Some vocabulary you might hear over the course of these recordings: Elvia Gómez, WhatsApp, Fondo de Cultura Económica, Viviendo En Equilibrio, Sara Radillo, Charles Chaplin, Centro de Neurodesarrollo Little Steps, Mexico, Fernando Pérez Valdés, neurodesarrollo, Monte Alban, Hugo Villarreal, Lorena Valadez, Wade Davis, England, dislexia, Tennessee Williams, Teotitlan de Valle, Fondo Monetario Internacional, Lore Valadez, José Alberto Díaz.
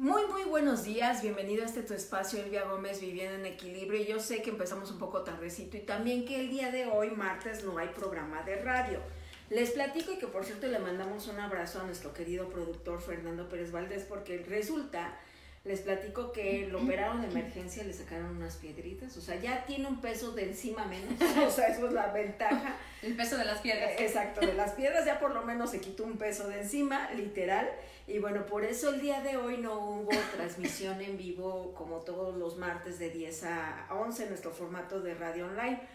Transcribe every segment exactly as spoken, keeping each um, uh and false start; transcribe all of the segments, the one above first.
Muy, muy buenos días. Bienvenido a este tu espacio, Elvia Gómez, Viviendo en Equilibrio. Yo sé que empezamos un poco tardecito y también que el día de hoy, martes, no hay programa de radio. Les platico y que, por cierto, le mandamos un abrazo a nuestro querido productor Fernando Pérez Valdés, porque resulta, les platico que lo operaron de emergencia, le sacaron unas piedritas, o sea, ya tiene un peso de encima menos, o sea, eso es la ventaja. El peso de las piedras. Exacto, de las piedras ya por lo menos se quitó un peso de encima, literal, y bueno, por eso el día de hoy no hubo transmisión en vivo como todos los martes de diez a once, nuestro formato de radio online.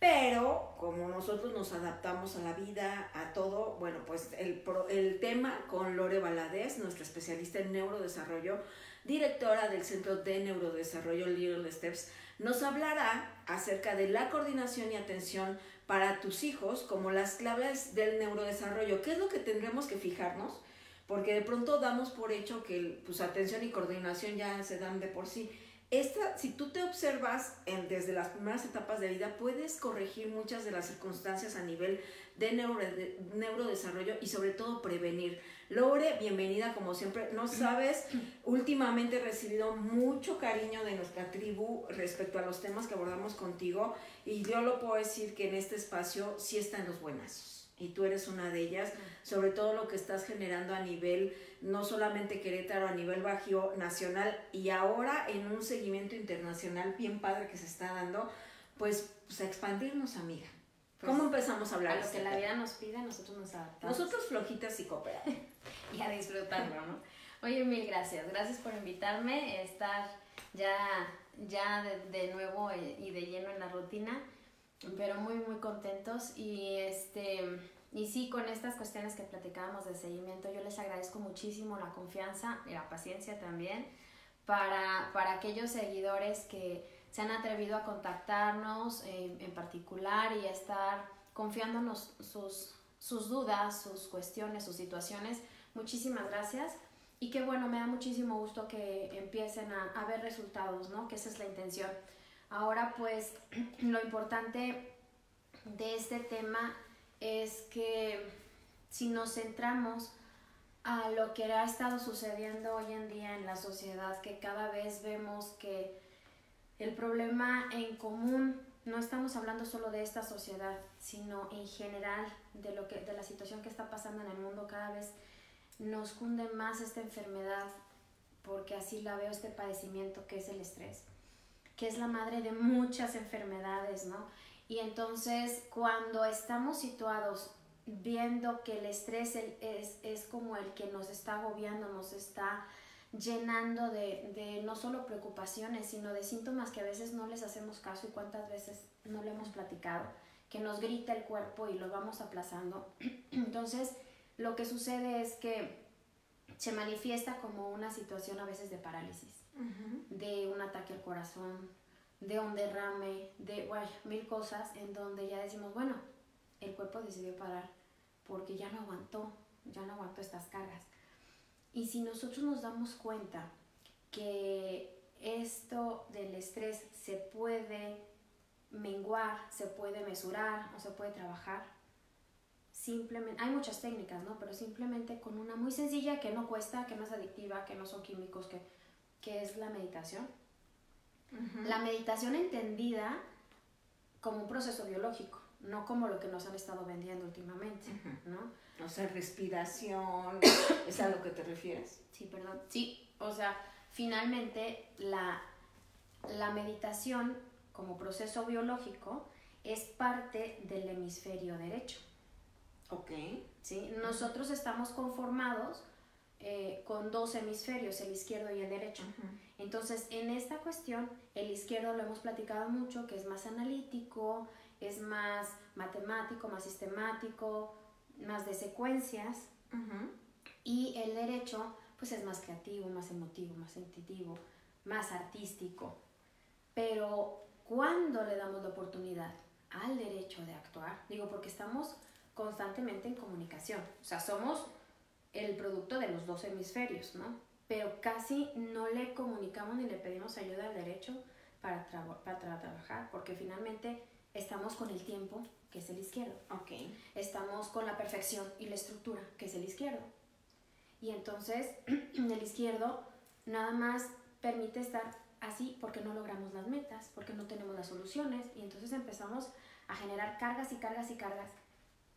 Pero como nosotros nos adaptamos a la vida, a todo, bueno, pues el, el tema con Lore Valadez, nuestra especialista en neurodesarrollo, directora del Centro de Neurodesarrollo Little Steps, nos hablará acerca de la coordinación y atención para tus hijos como las claves del neurodesarrollo. ¿Qué es lo que tendremos que fijarnos? Porque de pronto damos por hecho que pues, atención y coordinación ya se dan de por sí. Esta, si tú te observas en, desde las primeras etapas de vida, puedes corregir muchas de las circunstancias a nivel de, neuro, de neurodesarrollo y sobre todo prevenir. Lore, bienvenida como siempre. No sabes, últimamente he recibido mucho cariño de nuestra tribu respecto a los temas que abordamos contigo y yo lo puedo decir que en este espacio sí están los buenazos. Y tú eres una de ellas, sobre todo lo que estás generando a nivel, no solamente Querétaro, a nivel Bajío, nacional, y ahora en un seguimiento internacional bien padre que se está dando, pues, pues a expandirnos, amiga. Pues, ¿cómo empezamos a hablar? A lo este que la vida nos pide, nosotros nos adaptamos. Nosotros flojitas y cooperadas. Y a disfrutarlo, ¿no? Oye, mil gracias. Gracias por invitarme, estar ya, ya de, de nuevo y de lleno en la rutina. Pero muy, muy contentos y, este, y sí, con estas cuestiones que platicábamos de seguimiento, yo les agradezco muchísimo la confianza y la paciencia también para, para aquellos seguidores que se han atrevido a contactarnos eh, en particular y a estar confiándonos sus, sus dudas, sus cuestiones, sus situaciones. Muchísimas gracias y que bueno, me da muchísimo gusto que empiecen a, a ver resultados, ¿no? Que esa es la intención. Ahora pues lo importante de este tema es que si nos centramos a lo que ha estado sucediendo hoy en día en la sociedad, que cada vez vemos que el problema en común, no estamos hablando solo de esta sociedad, sino en general de, lo que, de la situación que está pasando en el mundo, cada vez nos cunde más esta enfermedad, porque así la veo, este padecimiento que es el estrés, que es la madre de muchas enfermedades, ¿no? Y entonces, cuando estamos situados viendo que el estrés es, es como el que nos está agobiando, nos está llenando de, de no solo preocupaciones, sino de síntomas que a veces no les hacemos caso y cuántas veces no lo hemos platicado, que nos grita el cuerpo y lo vamos aplazando. Entonces, lo que sucede es que se manifiesta como una situación a veces de parálisis, de un ataque al corazón, de un derrame, de bueno, mil cosas en donde ya decimos, bueno, el cuerpo decidió parar porque ya no aguantó, ya no aguantó estas cargas. Y si nosotros nos damos cuenta que esto del estrés se puede menguar, se puede mesurar o se puede trabajar, simplemente, hay muchas técnicas, ¿no? Pero simplemente con una muy sencilla que no cuesta, que no es adictiva, que no son químicos, que... que es la meditación. Uh-huh. La meditación entendida como un proceso biológico, no como lo que nos han estado vendiendo últimamente, uh-huh, ¿no? O sea, respiración, ¿es a lo que te refieres? Sí, perdón. Sí, o sea, finalmente la, la meditación como proceso biológico es parte del hemisferio derecho. Ok. Sí, nosotros estamos conformados Eh, con dos hemisferios, el izquierdo y el derecho. Uh-huh. Entonces, en esta cuestión, el izquierdo lo hemos platicado mucho, que es más analítico, es más matemático, más sistemático, más de secuencias. Uh-huh. Y el derecho, pues es más creativo, más emotivo, más intuitivo, más artístico. Pero, ¿cuándo le damos la oportunidad al derecho de actuar? Digo, porque estamos constantemente en comunicación. O sea, somos el producto de los dos hemisferios, ¿no? Pero casi no le comunicamos ni le pedimos ayuda al derecho para, tra para tra trabajar, porque finalmente estamos con el tiempo, que es el izquierdo. Okay. Estamos con la perfección y la estructura, que es el izquierdo. Y entonces, el izquierdo Nada más permite estar así porque no logramos las metas, porque no tenemos las soluciones, y entonces empezamos a generar cargas y cargas y cargas,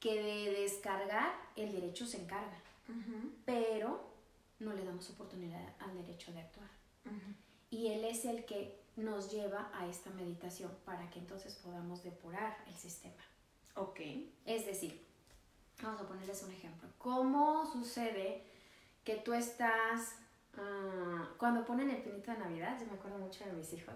que de descargar el derecho se encarga, uh-huh. pero no le damos oportunidad al derecho de actuar. Uh-huh. Y él es el que nos lleva a esta meditación para que entonces podamos depurar el sistema. Ok. Es decir, vamos a ponerles un ejemplo. ¿Cómo sucede que tú estás... Uh, cuando ponen el pinito de Navidad, yo me acuerdo mucho de mis hijos,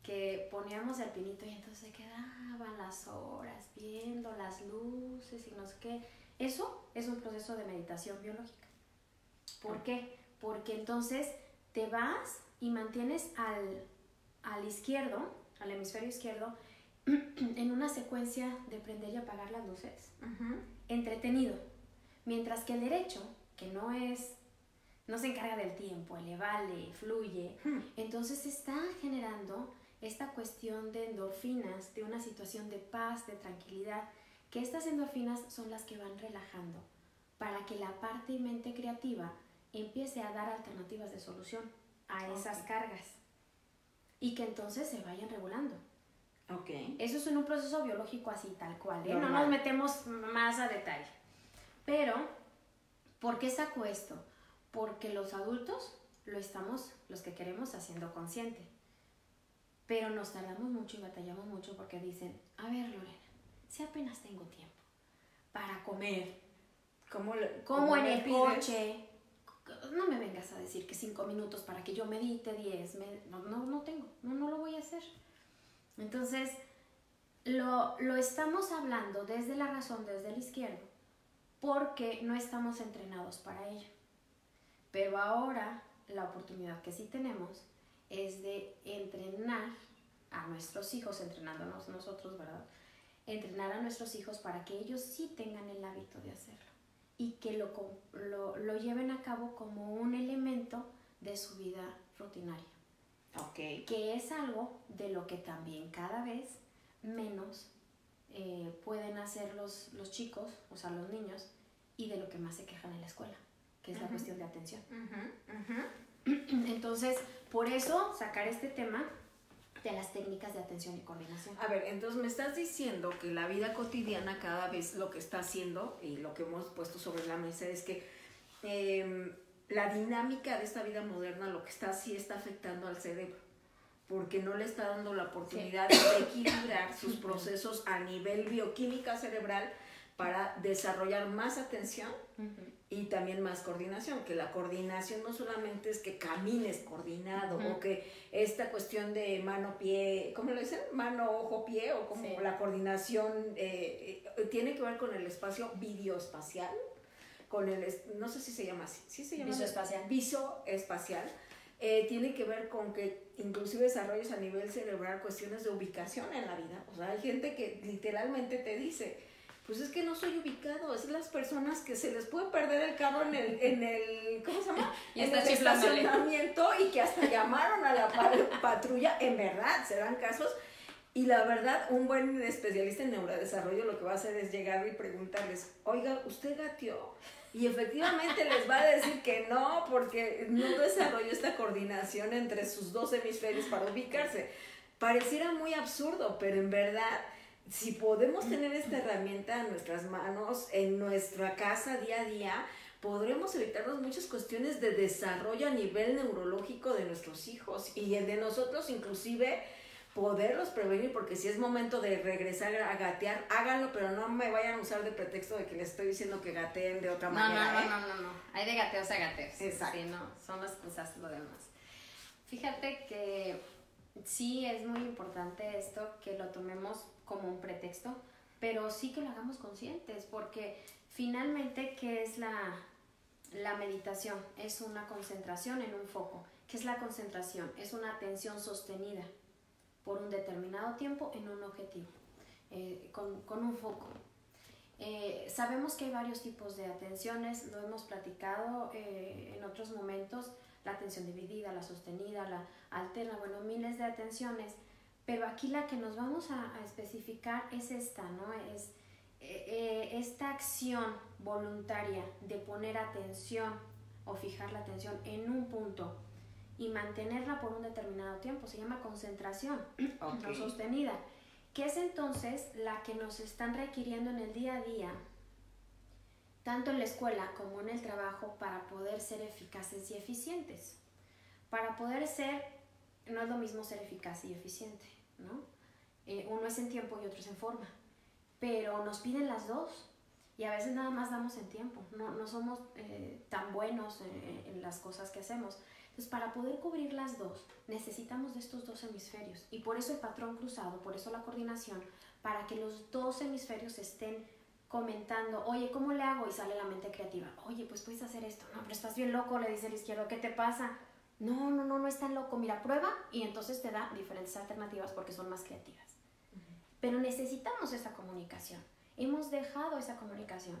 que poníamos el pinito y entonces se quedaban las horas viendo las luces y no sé qué. Eso es un proceso de meditación biológica. ¿Por qué? Porque entonces te vas y mantienes al, al izquierdo, al hemisferio izquierdo, en una secuencia de prender y apagar las luces, uh-huh. entretenido. Mientras que el derecho, que no es... no se encarga del tiempo, le vale, fluye. Entonces está generando esta cuestión de endorfinas, de una situación de paz, de tranquilidad, que estas endorfinas son las que van relajando para que la parte y mente creativa empiece a dar alternativas de solución a esas okay. cargas y que entonces se vayan regulando. Okay. Eso es en un proceso biológico así, tal cual, ¿eh? No nos metemos más a detalle. Pero, ¿por qué saco esto? Porque los adultos lo estamos, los que queremos, haciendo consciente. Pero nos tardamos mucho y batallamos mucho porque dicen, a ver, Lorena, si apenas tengo tiempo para comer, como en el coche, no me vengas a decir que cinco minutos para que yo medite, diez, me, no, no, no tengo, no, no lo voy a hacer. Entonces, lo, lo estamos hablando desde la razón, desde el izquierdo, porque no estamos entrenados para ello. Pero ahora la oportunidad que sí tenemos es de entrenar a nuestros hijos, entrenándonos nosotros, ¿verdad? Entrenar a nuestros hijos para que ellos sí tengan el hábito de hacerlo y que lo, lo, lo lleven a cabo como un elemento de su vida rutinaria. Okay. Que es algo de lo que también cada vez menos eh, pueden hacer los, los chicos, o sea, los niños, y de lo que más se quejan en la escuela. Que es la uh-huh. cuestión de atención. Uh-huh. Uh-huh. Entonces, por eso sacar este tema de las técnicas de atención y coordinación. A ver, entonces me estás diciendo que la vida cotidiana cada vez lo que está haciendo y lo que hemos puesto sobre la mesa es que eh, la dinámica de esta vida moderna lo que está sí está afectando al cerebro, porque no le está dando la oportunidad sí. de equilibrar sus procesos a nivel bioquímica cerebral para desarrollar más atención uh-huh. y también más coordinación, que la coordinación no solamente es que camines coordinado, uh-huh. o que esta cuestión de mano-pie, ¿cómo lo dicen? Mano-ojo-pie, o como sí. la coordinación eh, tiene que ver con el espacio videoespacial, con el, no sé si se llama así, ¿sí se llama? Visoespacial. Visoespacial, eh, tiene que ver con que inclusive desarrolles a nivel cerebral cuestiones de ubicación en la vida. O sea, hay gente que literalmente te dice... pues es que no soy ubicado, es las personas que se les puede perder el carro en el, en el ¿cómo se llama? Y en el estacionamiento y que hasta llamaron a la patrulla, en verdad, se dan casos. Y la verdad, un buen especialista en neurodesarrollo lo que va a hacer es llegar y preguntarles, oiga, ¿usted gateó? Y efectivamente les va a decir que no, porque no desarrolló esta coordinación entre sus dos hemisferios para ubicarse. Pareciera muy absurdo, pero en verdad... si podemos tener esta herramienta en nuestras manos, en nuestra casa día a día, podremos evitarnos muchas cuestiones de desarrollo a nivel neurológico de nuestros hijos y el de nosotros, inclusive poderlos prevenir, porque si es momento de regresar a gatear, háganlo, pero no me vayan a usar de pretexto de que les estoy diciendo que gateen de otra no, manera. No, ¿eh? no, no, no, no, hay de gateos a gateos. Exacto. Sí, no, son las cosas lo demás. Fíjate que sí es muy importante esto, que lo tomemos como un pretexto, pero sí que lo hagamos conscientes, porque finalmente, ¿qué es la, la meditación? Es una concentración en un foco. ¿Qué es la concentración? Es una atención sostenida por un determinado tiempo en un objetivo, eh, con, con un foco. Eh, sabemos que hay varios tipos de atenciones, lo hemos platicado eh, en otros momentos, la atención dividida, la sostenida, la alterna, bueno, miles de atenciones. Pero aquí la que nos vamos a, a especificar es esta, ¿no? Es eh, esta acción voluntaria de poner atención o fijar la atención en un punto y mantenerla por un determinado tiempo. Se llama concentración okay. no sostenida, que es entonces la que nos están requiriendo en el día a día, tanto en la escuela como en el trabajo, para poder ser eficaces y eficientes. Para poder ser, no es lo mismo ser eficaz y eficiente, ¿no? Eh, uno es en tiempo y otro es en forma, pero nos piden las dos y a veces nada más damos en tiempo, no, no somos eh, tan buenos en, en las cosas que hacemos. Entonces, para poder cubrir las dos, necesitamos de estos dos hemisferios, y por eso el patrón cruzado, por eso la coordinación, para que los dos hemisferios estén comentando, oye, ¿cómo le hago? Y sale la mente creativa, oye, pues puedes hacer esto, no, pero estás bien loco, le dice el izquierdo, ¿qué te pasa? No, no, no, no es tan loco, mira, prueba, y entonces te da diferentes alternativas porque son más creativas. Uh-huh. Pero necesitamos esa comunicación, hemos dejado esa comunicación.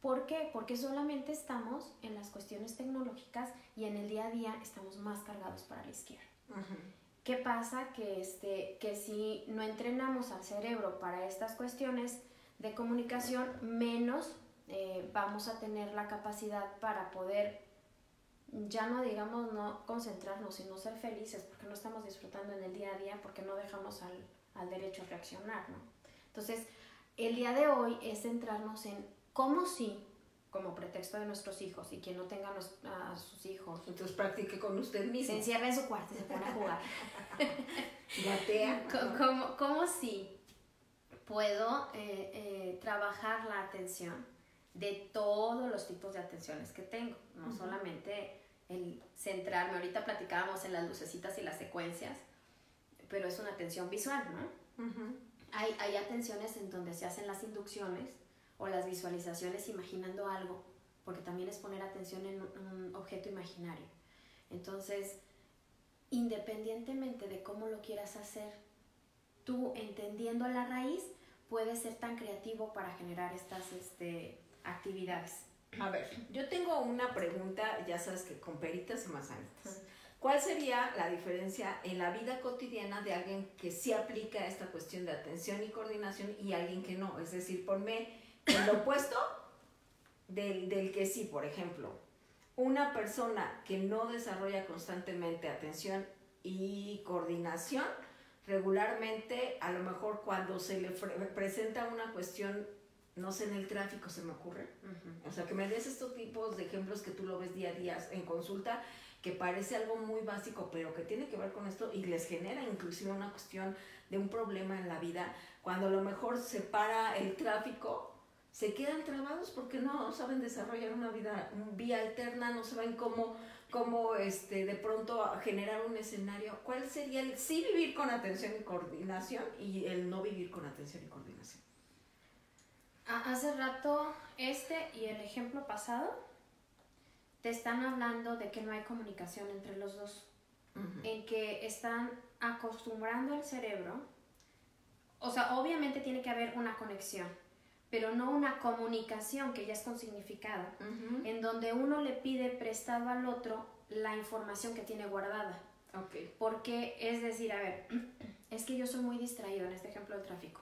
¿Por qué? Porque solamente estamos en las cuestiones tecnológicas y en el día a día estamos más cargados para la izquierda. Uh-huh. ¿Qué pasa? Que, este, que si no entrenamos al cerebro para estas cuestiones de comunicación, menos eh, vamos a tener la capacidad para poder... ya no digamos no concentrarnos y no ser felices, porque no estamos disfrutando en el día a día, porque no dejamos al, al derecho a reaccionar, ¿no? Entonces, el día de hoy es centrarnos en cómo sí, como pretexto de nuestros hijos, y quien no tenga a sus hijos. Entonces practique con usted mismo. Se encierra en su cuarto y se pone a jugar. Batea. ¿Cómo, cómo sí puedo eh, eh, trabajar la atención? De todos los tipos de atenciones que tengo, no uh-huh. solamente el centrarme. Ahorita platicábamos en las lucecitas y las secuencias, pero es una atención visual, ¿no? Uh-huh. Hay, hay atenciones en donde se hacen las inducciones o las visualizaciones imaginando algo, porque también es poner atención en un objeto imaginario. Entonces, independientemente de cómo lo quieras hacer, tú entendiendo la raíz, puedes ser tan creativo para generar estas... este, actividades. A ver, yo tengo una pregunta, ya sabes que con peritas y manzanitas. ¿Cuál sería la diferencia en la vida cotidiana de alguien que sí aplica esta cuestión de atención y coordinación y alguien que no? Es decir, ponme el opuesto del, del que sí, por ejemplo. Una persona que no desarrolla constantemente atención y coordinación, regularmente, a lo mejor cuando se le presenta una cuestión, no sé, en el tráfico se me ocurre. Uh-huh. O sea, que me des estos tipos de ejemplos que tú lo ves día a día en consulta, que parece algo muy básico, pero que tiene que ver con esto y les genera inclusive una cuestión de un problema en la vida. Cuando a lo mejor se para el tráfico, se quedan trabados porque no saben desarrollar una vida, una vía alterna, no saben cómo, cómo este, de pronto generar un escenario. ¿Cuál sería el sí vivir con atención y coordinación y el no vivir con atención y coordinación? Hace rato este y el ejemplo pasado te están hablando de que no hay comunicación entre los dos, uh-huh. en que están acostumbrando al cerebro, o sea, obviamente tiene que haber una conexión, pero no una comunicación que ya es con significado, uh-huh. en donde uno le pide prestado al otro la información que tiene guardada. Okay. Porque es decir, a ver, es que yo soy muy distraído en este ejemplo del tráfico.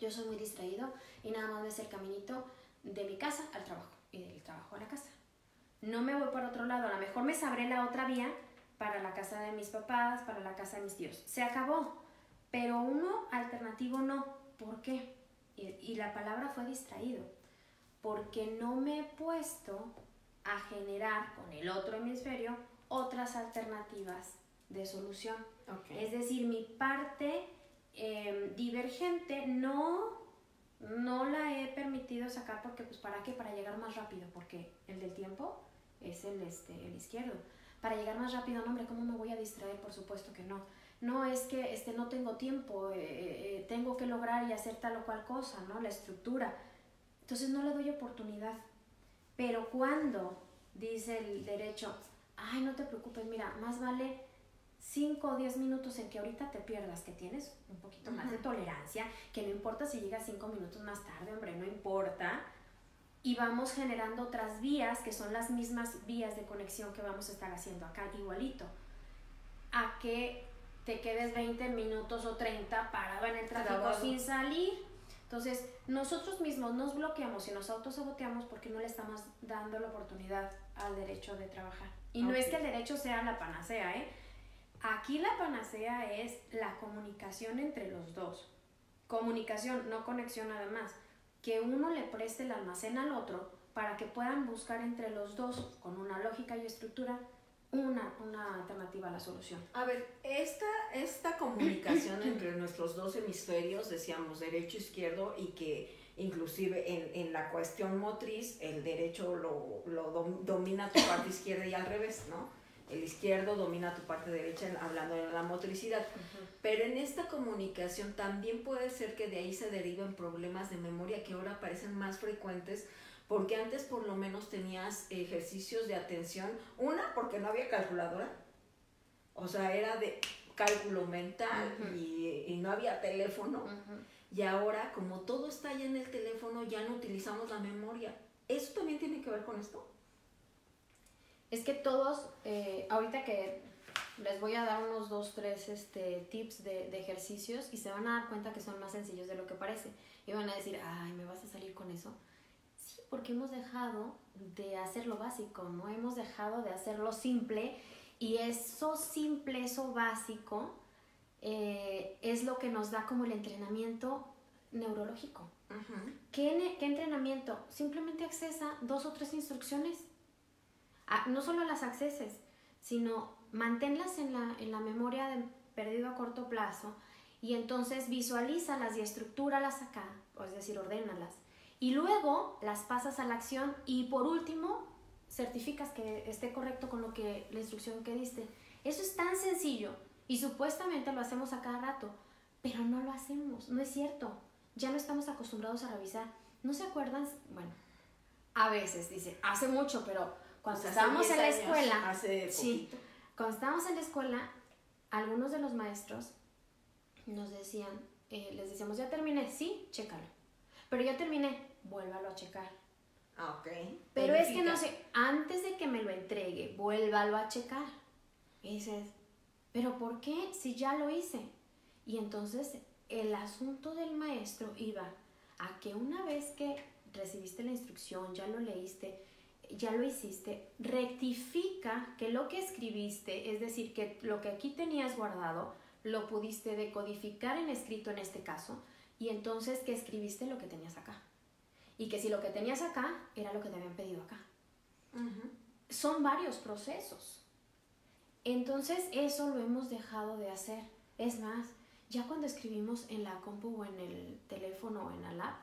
Yo soy muy distraído y nada más ves el caminito de mi casa al trabajo y del trabajo a la casa. No me voy por otro lado, a lo mejor me sabré la otra vía para la casa de mis papás, para la casa de mis tíos. Se acabó, pero uno alternativo no. ¿Por qué? Y, y la palabra fue distraído, porque no me he puesto a generar con el otro hemisferio otras alternativas de solución. Okay. Es decir, mi parte... Eh, divergente no, no la he permitido sacar porque pues para qué, para llegar más rápido, porque el del tiempo es el, este, el izquierdo, para llegar más rápido. No, hombre, ¿cómo me voy a distraer? Por supuesto que no. No, es que este, no tengo tiempo, eh, eh, tengo que lograr y hacer tal o cual cosa, ¿no? La estructura. Entonces no le doy oportunidad. Pero cuando dice el derecho, ay, no te preocupes, mira, más vale cinco o diez minutos en que ahorita te pierdas, que tienes un poquito más de tolerancia, que no importa si llegas cinco minutos más tarde, hombre, no importa. Y vamos generando otras vías que son las mismas vías de conexión que vamos a estar haciendo acá, igualito. A que te quedes veinte minutos o treinta parado en el tráfico sin salir. Entonces, nosotros mismos nos bloqueamos y nos autosaboteamos porque no le estamos dando la oportunidad al derecho de trabajar. Y okay. no es que el derecho sea la panacea, ¿eh? Aquí la panacea es la comunicación entre los dos. Comunicación, no conexión nada más. Que uno le preste el almacén al otro para que puedan buscar entre los dos, con una lógica y estructura, una, una alternativa a la solución. A ver, esta, esta comunicación entre nuestros dos hemisferios, decíamos derecho, izquierdo, y que inclusive en, en la cuestión motriz el derecho lo, lo domina tu parte izquierda y al revés, ¿no? El izquierdo domina tu parte derecha, hablando de la motricidad. Uh-huh. Pero en esta comunicación también puede ser que de ahí se deriven problemas de memoria que ahora parecen más frecuentes, porque antes por lo menos tenías ejercicios de atención. Una, porque no había calculadora, o sea, era de cálculo mental, uh-huh. y, y no había teléfono. Uh-huh. Y ahora, como todo está ya en el teléfono, ya no utilizamos la memoria. ¿Eso también tiene que ver con esto? Es que todos, eh, ahorita que les voy a dar unos dos, tres este, tips de, de ejercicios, y se van a dar cuenta que son más sencillos de lo que parece. Y van a decir, ay, ¿me vas a salir con eso? Sí, porque hemos dejado de hacer lo básico, ¿no? Hemos dejado de hacer lo simple, y eso simple, eso básico... Eh, es lo que nos da como el entrenamiento neurológico. Uh-huh. ¿Qué, ¿Qué entrenamiento? Simplemente accesa dos o tres instrucciones. Ah, no solo las acceses, sino manténlas en la, en la memoria de perdido a corto plazo, y entonces visualízalas y estructúralas acá, o es decir, ordénalas. Y luego las pasas a la acción, y por último certificas que esté correcto con lo que, la instrucción que diste. Eso es tan sencillo. Y supuestamente lo hacemos a cada rato, pero no lo hacemos, no es cierto. Ya no estamos acostumbrados a revisar. ¿No se acuerdan? Bueno, a veces, dice, hace mucho, pero cuando pues estábamos en la años, escuela... Hace sí, cuando estábamos en la escuela, algunos de los maestros nos decían, eh, les decíamos, ya terminé, sí, chécalo. Pero ya terminé, vuélvalo a checar. Ah, ok. Pero verifica. Es que no sé, antes de que me lo entregue, vuélvalo a checar. Y dices... ¿Pero por qué? Si ya lo hice. Y entonces el asunto del maestro iba a que una vez que recibiste la instrucción, ya lo leíste, ya lo hiciste, rectifica que lo que escribiste, es decir, que lo que aquí tenías guardado, lo pudiste decodificar en escrito en este caso, y entonces que escribiste lo que tenías acá. Y que si lo que tenías acá era lo que te habían pedido acá. Uh-huh. Son varios procesos. Entonces eso lo hemos dejado de hacer. Es más, ya cuando escribimos en la compu o en el teléfono o en la lab,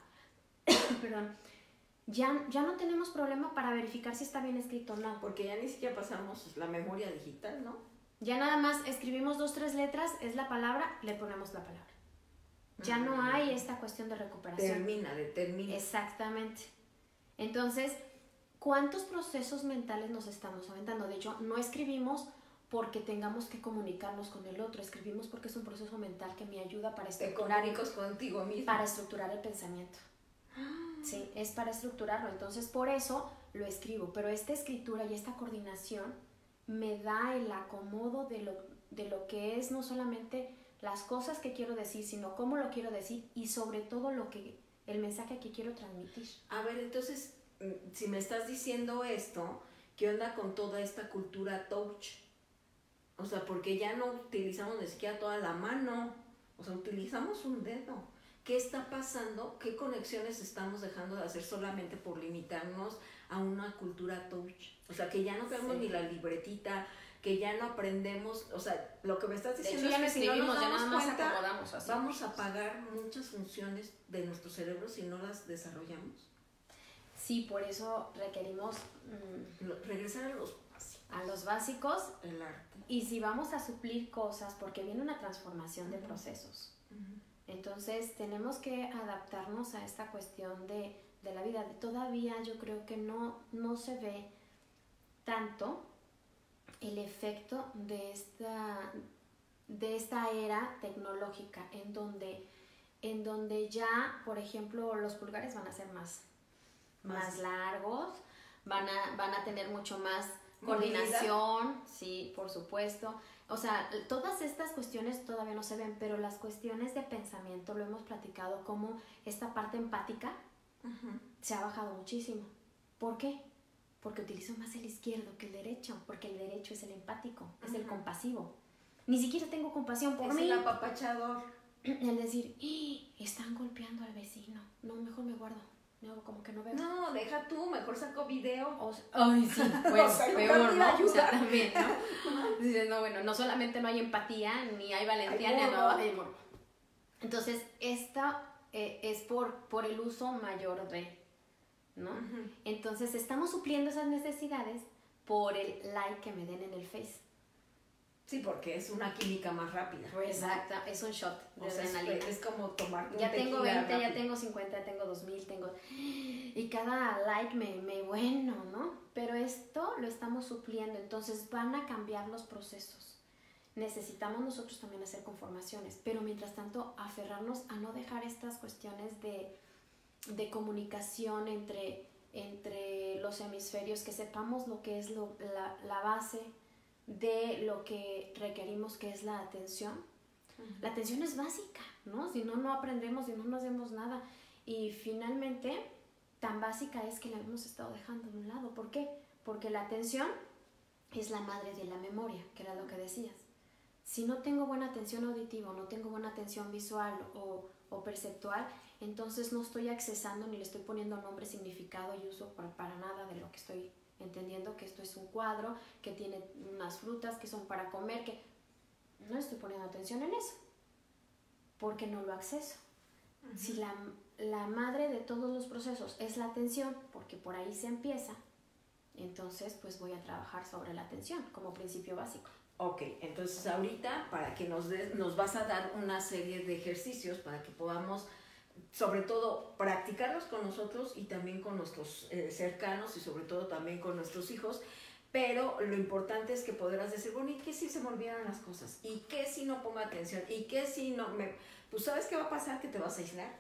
perdón, ya, ya no tenemos problema para verificar si está bien escrito o no. Porque ya ni siquiera pasamos la memoria digital, ¿no? Ya nada más escribimos dos, tres letras, es la palabra, le ponemos la palabra. Ya uh-huh. no hay esta cuestión de recuperación. Termina, determina. Exactamente. Entonces, ¿cuántos procesos mentales nos estamos aventando? De hecho, no escribimos... porque tengamos que comunicarnos con el otro, escribimos porque es un proceso mental que me ayuda para estructurar, contigo mismo. Para estructurar el pensamiento. Ah. Sí, es para estructurarlo, entonces por eso lo escribo, pero esta escritura y esta coordinación me da el acomodo de lo, de lo que es no solamente las cosas que quiero decir, sino cómo lo quiero decir y sobre todo lo que, el mensaje que quiero transmitir. A ver, entonces, si me estás diciendo esto, ¿qué onda con toda esta cultura touch? O sea, porque ya no utilizamos ni siquiera toda la mano, o sea, utilizamos un dedo. ¿Qué está pasando? ¿Qué conexiones estamos dejando de hacer solamente por limitarnos a una cultura touch? O sea, que ya no vemos sí. ni la libretita, que ya no aprendemos, o sea, lo que me estás diciendo hecho, es que si no nos damos cuenta, acomodamos así. Vamos a apagar muchas funciones de nuestro cerebro si no las desarrollamos. Sí, por eso requerimos... Mmm, lo, regresar a los... a los básicos, el arte. Y si vamos a suplir cosas, porque viene una transformación uh-huh. de procesos. Uh-huh. Entonces tenemos que adaptarnos a esta cuestión de, de la vida. Todavía yo creo que no, no se ve tanto el efecto de esta, de esta era tecnológica, en donde, en donde ya, por ejemplo, los pulgares van a ser más, más. más largos, van a, van a tener mucho más... coordinación, sí, por supuesto. O sea, todas estas cuestiones todavía no se ven, pero las cuestiones de pensamiento lo hemos platicado, como esta parte empática uh-huh. se ha bajado muchísimo. ¿Por qué? porque utilizo más el izquierdo que el derecho, porque el derecho es el empático, ajá, es el compasivo. Ni siquiera tengo compasión por es mí. Es el apapachador. El decir, ¡ah! Están golpeando al vecino. No, mejor me guardo. No, como que no veo. No, deja tú, mejor saco video. O sea, ay, sí, pues, o sea, peor, ¿no? O sea, también, ¿no? Dices, no, bueno, no solamente no hay empatía, ni hay valentía, hay ni no hay morbo. Entonces, esta eh, es por, por el uso mayor de, ¿no? Uh-huh. Entonces, estamos supliendo esas necesidades por el like que me den en el Face. Sí, porque es una química más rápida. Exacto, es un shot de adrenalina. Es, es como tomar un tequila. Ya tengo veinte, rápido. Ya tengo cincuenta, ya tengo dos mil, tengo... Y cada like me, me... Bueno, ¿no? Pero esto lo estamos supliendo, entonces van a cambiar los procesos. Necesitamos nosotros también hacer conformaciones, pero mientras tanto aferrarnos a no dejar estas cuestiones de, de comunicación entre, entre los hemisferios, que sepamos lo que es lo, la, la base de lo que requerimos, que es la atención. Uh-huh. La atención es básica, ¿no? Si no, no aprendemos, si no, no hacemos nada. Y finalmente, tan básica es que la hemos estado dejando de un lado. ¿Por qué? Porque la atención es la madre de la memoria, que era lo que decías. Si no tengo buena atención auditiva, no tengo buena atención visual o, o perceptual, entonces no estoy accesando ni le estoy poniendo nombre, significado y uso para, para nada de lo que estoy entendiendo, que esto es un cuadro, que tiene unas frutas que son para comer, que no estoy poniendo atención en eso, porque no lo acceso. Ajá. Si la, la madre de todos los procesos es la atención, porque por ahí se empieza, entonces pues voy a trabajar sobre la atención como principio básico. Ok, entonces ahorita para que nos, des, nos vas a dar una serie de ejercicios para que podamos... sobre todo practicarlos con nosotros y también con nuestros eh, cercanos y sobre todo también con nuestros hijos, pero lo importante es que podrás decir, bueno, ¿y qué si se me olvidaron las cosas? ¿Y qué si no pongo atención? ¿Y qué si no me...? Pues ¿sabes qué va a pasar? Que te vas a aislar,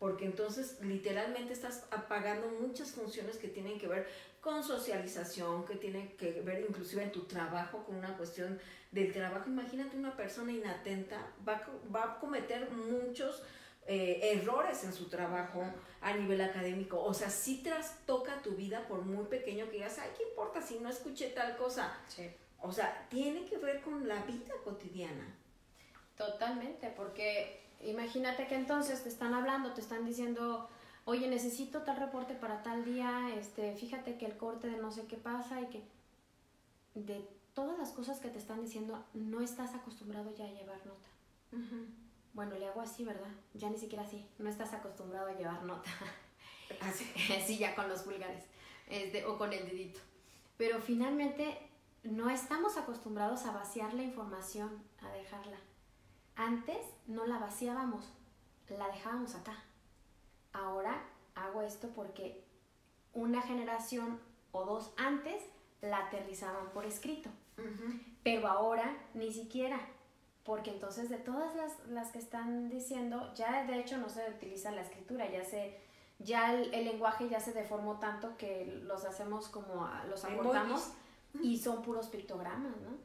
porque entonces literalmente estás apagando muchas funciones que tienen que ver con socialización, que tienen que ver inclusive en tu trabajo, con una cuestión del trabajo. Imagínate, una persona inatenta va, va a cometer muchos... Eh, errores en su trabajo a nivel académico. O sea, sí trastoca tu vida, por muy pequeño que digas, ay, ¿qué importa si no escuché tal cosa? Sí. O sea, tiene que ver con la vida cotidiana. Totalmente, porque imagínate que entonces te están hablando, te están diciendo, oye, necesito tal reporte para tal día, este, fíjate que el corte de no sé qué pasa, y que de todas las cosas que te están diciendo, no estás acostumbrado ya a llevar nota. Uh-huh. Bueno, le hago así, ¿verdad? Ya ni siquiera así. No estás acostumbrado a llevar nota. Así, sí, ya con los pulgares. Este, o con el dedito. Pero finalmente no estamos acostumbrados a vaciar la información, a dejarla. Antes no la vaciábamos, la dejábamos acá. Ahora hago esto porque una generación o dos antes la aterrizaban por escrito. Uh-huh. Pero ahora ni siquiera... porque entonces de todas las, las que están diciendo, ya de hecho no se utiliza la escritura, ya se ya el, el lenguaje ya se deformó tanto que los hacemos como, a, los acortamos y son puros pictogramas, ¿no?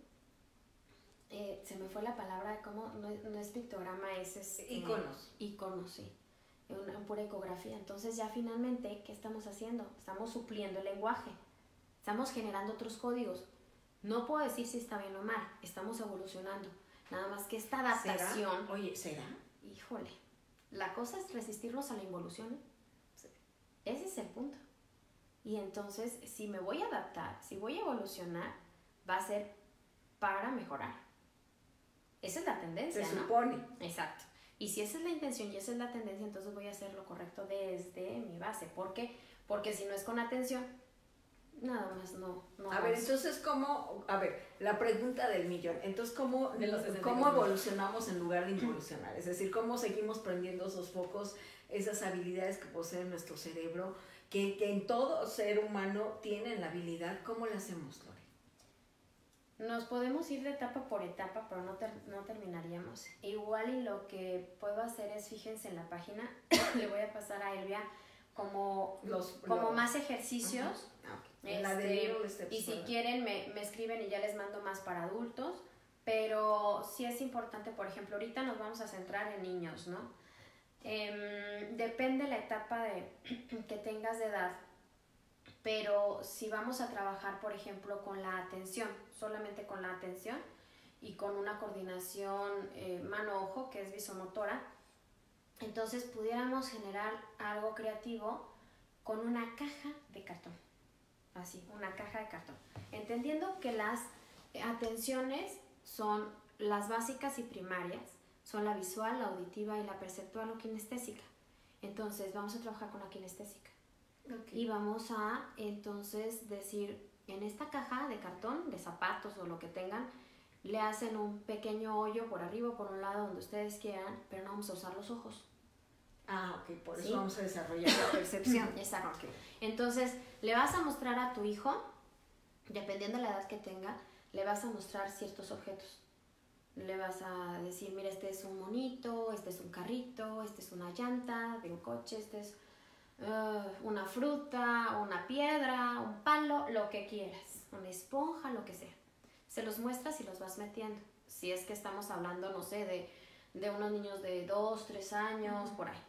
Eh, se me fue la palabra de cómo, no, no es pictograma, es... es iconos. Eh, iconos, sí, una pura ecografía. Entonces ya finalmente, ¿qué estamos haciendo? Estamos supliendo el lenguaje, estamos generando otros códigos. No puedo decir si está bien o mal, estamos evolucionando. Nada más que esta adaptación... ¿Será? Oye, ¿será? Híjole, la cosa es resistirnos a la involución. Sí. Ese es el punto. Y entonces, si me voy a adaptar, si voy a evolucionar, va a ser para mejorar. Esa es la tendencia, se supone, ¿no? Exacto. Y si esa es la intención y esa es la tendencia, entonces voy a hacer lo correcto desde mi base. ¿Por qué? Porque si no es con atención, nada más no, no a más. Ver, entonces, ¿cómo? A ver, la pregunta del millón. Entonces, ¿cómo, ¿cómo evolucionamos en lugar de involucionar? Es decir, ¿cómo seguimos prendiendo esos focos, esas habilidades que posee nuestro cerebro, que, que en todo ser humano tienen la habilidad? ¿Cómo la hacemos, Lore? Nos podemos ir de etapa por etapa, pero no, ter, no terminaríamos. Igual, y lo que puedo hacer es, fíjense en la página, le voy a pasar a Elvia como, los, como los, más ejercicios. Uh-huh. Okay. Este, y si quieren me, me escriben y ya les mando más para adultos, pero sí es importante. Por ejemplo, ahorita nos vamos a centrar en niños, ¿no? Eh, depende la etapa de, que tengas de edad, Pero si vamos a trabajar, por ejemplo, con la atención, solamente con la atención y con una coordinación eh, mano-ojo, que es visomotora, entonces pudiéramos generar algo creativo con una caja de cartón. Así, una caja de cartón. Entendiendo que las atenciones son las básicas y primarias, son la visual, la auditiva y la perceptual o kinestésica. Entonces vamos a trabajar con la kinestésica. Okay. Y vamos a entonces decir, en esta caja de cartón, de zapatos o lo que tengan, le hacen un pequeño hoyo por arriba o por un lado, donde ustedes quieran, pero no vamos a usar los ojos. Ah, ok, por eso ¿sí? vamos a desarrollar la percepción. Exacto. Okay. Entonces, le vas a mostrar a tu hijo, dependiendo de la edad que tenga, le vas a mostrar ciertos objetos. Le vas a decir, mira, este es un monito, este es un carrito, este es una llanta de un coche, este es uh, una fruta, una piedra, un palo, lo que quieras, una esponja, lo que sea. Se los muestras y los vas metiendo. Si es que estamos hablando, no sé, de, de unos niños de dos, tres años, por ahí.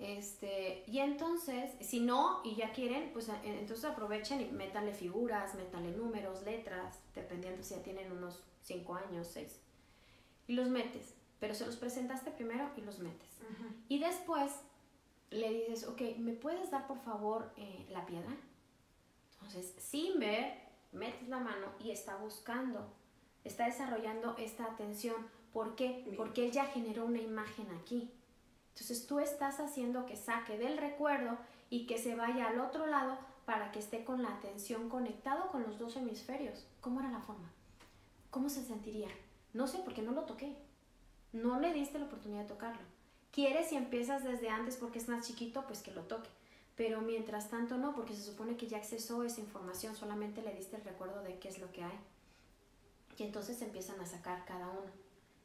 Este, y entonces, si no y ya quieren, pues entonces aprovechen y métanle figuras, métanle números, letras, dependiendo si ya tienen unos cinco años, seis. Y los metes, pero se los presentaste primero y los metes. Ajá. Y después le dices, ok, ¿me puedes dar por favor eh, la piedra? Entonces, sin ver, metes la mano y está buscando, está desarrollando esta atención. ¿Por qué? Porque él ya generó una imagen aquí. Entonces tú estás haciendo que saque del recuerdo y que se vaya al otro lado para que esté con la atención conectado con los dos hemisferios. ¿Cómo era la forma? ¿Cómo se sentiría? No sé, porque no lo toqué. No le diste la oportunidad de tocarlo. Quieres y empiezas desde antes porque es más chiquito, pues que lo toque. Pero mientras tanto no, porque se supone que ya accesó esa información, solamente le diste el recuerdo de qué es lo que hay. Y entonces empiezan a sacar cada uno.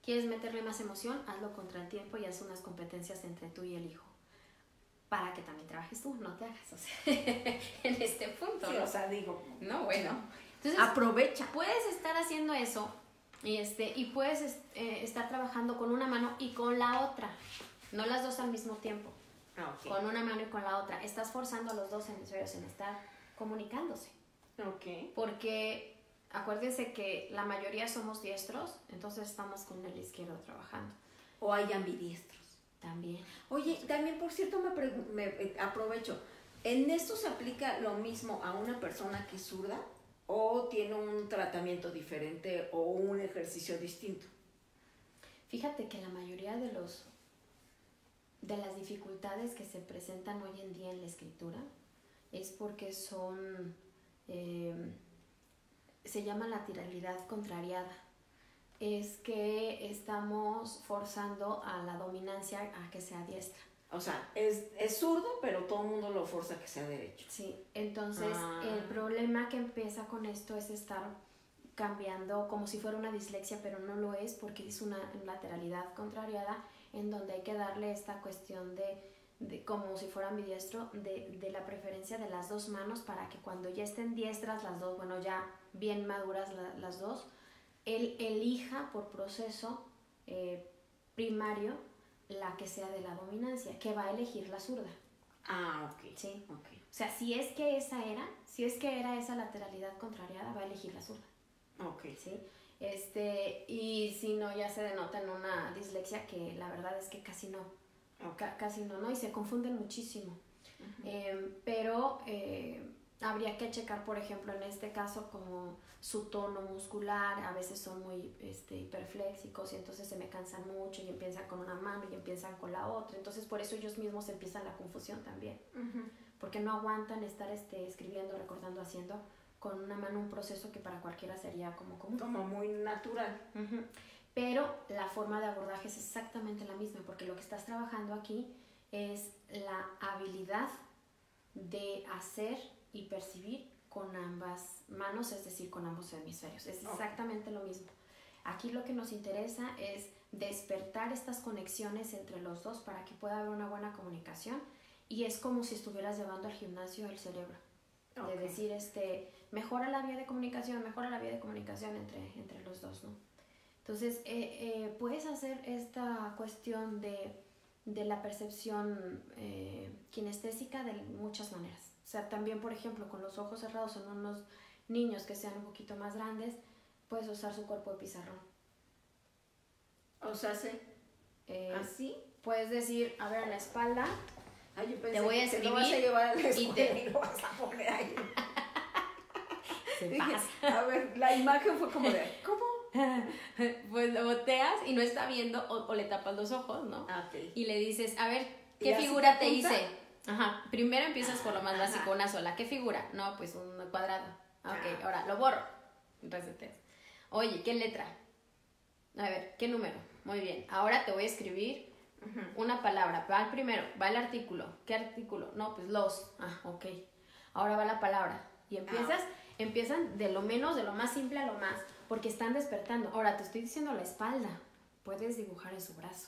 ¿Quieres meterle más emoción? Hazlo contra el tiempo y haz unas competencias entre tú y el hijo. Para que también trabajes tú, no te hagas, o sea, en este punto. Sí, ¿no? O sea, digo, no, bueno. Entonces, aprovecha. Puedes estar haciendo eso y, este, y puedes eh, estar trabajando con una mano y con la otra. No las dos al mismo tiempo. Okay. Con una mano y con la otra. Estás forzando a los dos hemisferios en estar comunicándose. Ok. Porque acuérdense que la mayoría somos diestros, entonces estamos con el izquierdo trabajando. O hay ambidiestros. También. Oye, también por cierto me, me eh, aprovecho. ¿En esto se aplica lo mismo a una persona que es zurda o tiene un tratamiento diferente o un ejercicio distinto? Fíjate que la mayoría de los... de las dificultades que se presentan hoy en día en la escritura es porque son, eh, se llama lateralidad contrariada. Es que estamos forzando a la dominancia a que sea diestra. O sea, es, es zurdo, pero todo el mundo lo forza a que sea derecho. Sí, entonces ah. el problema que empieza con esto es estar cambiando como si fuera una dislexia, pero no lo es porque es una lateralidad contrariada, en donde hay que darle esta cuestión de, de como si fuera ambidiestro, de, de la preferencia de las dos manos para que cuando ya estén diestras las dos, bueno, ya bien maduras la, las dos, él elija por proceso eh, primario la que sea de la dominancia, que va a elegir la zurda. Ah, ok. Sí. Okay. O sea, si es que esa era, si es que era esa lateralidad contrariada, va a elegir la zurda. Ok. Sí. Este, y si no, ya se denota en una dislexia que la verdad es que casi no, okay. ca casi no, ¿no? Y se confunden muchísimo. Uh-huh. eh, pero eh, habría que checar, por ejemplo, en este caso, como su tono muscular, a veces son muy este, hiperfléxicos y entonces se me cansan mucho y empiezan con una mano y empiezan con la otra. Entonces, por eso ellos mismos empiezan la confusión también, uh-huh. porque no aguantan estar este, escribiendo, recordando, haciendo con una mano un proceso que para cualquiera sería como común. Como muy natural. Uh-huh. Pero la forma de abordaje es exactamente la misma, porque lo que estás trabajando aquí es la habilidad de hacer y percibir con ambas manos, es decir, con ambos hemisferios. Es exactamente okay. lo mismo. Aquí lo que nos interesa es despertar estas conexiones entre los dos para que pueda haber una buena comunicación, y es como si estuvieras llevando al gimnasio el cerebro. Okay. De decir, este... mejora la vía de comunicación, mejora la vía de comunicación entre, entre los dos, ¿no? Entonces, eh, eh, puedes hacer esta cuestión de, de la percepción eh, kinestésica de muchas maneras. sea, también, por ejemplo, con los ojos cerrados en unos niños que sean un poquito más grandes, puedes usar su cuerpo de pizarrón. O sea, ¿sí? eh, ¿así? Puedes decir, a ver, en la espalda. Ay, yo pensé te voy a escribir, que te lo vas a llevar a la escuela y, te... y lo vas a poner ahí. Se pasa. A ver, la imagen fue como de, ¿cómo? Pues lo boteas y no está viendo, o, o le tapas los ojos, ¿no? Okay. Y le dices, a ver, ¿qué figura te, te hice? Ajá. Primero empiezas por lo más básico, ajá, una sola. ¿Qué figura? No, pues un cuadrado. Ok, ahora lo borro. Reseteas. Oye, ¿qué letra? A ver, ¿qué número? Muy bien. Ahora te voy a escribir uh-huh. una palabra. Va el primero, va el artículo. ¿Qué artículo? No, pues los. Ah, ok. Ahora va la palabra. Y empiezas, oh. empiezan de lo menos, de lo más simple a lo más, porque están despertando. Ahora, te estoy diciendo la espalda. Puedes dibujar en su brazo,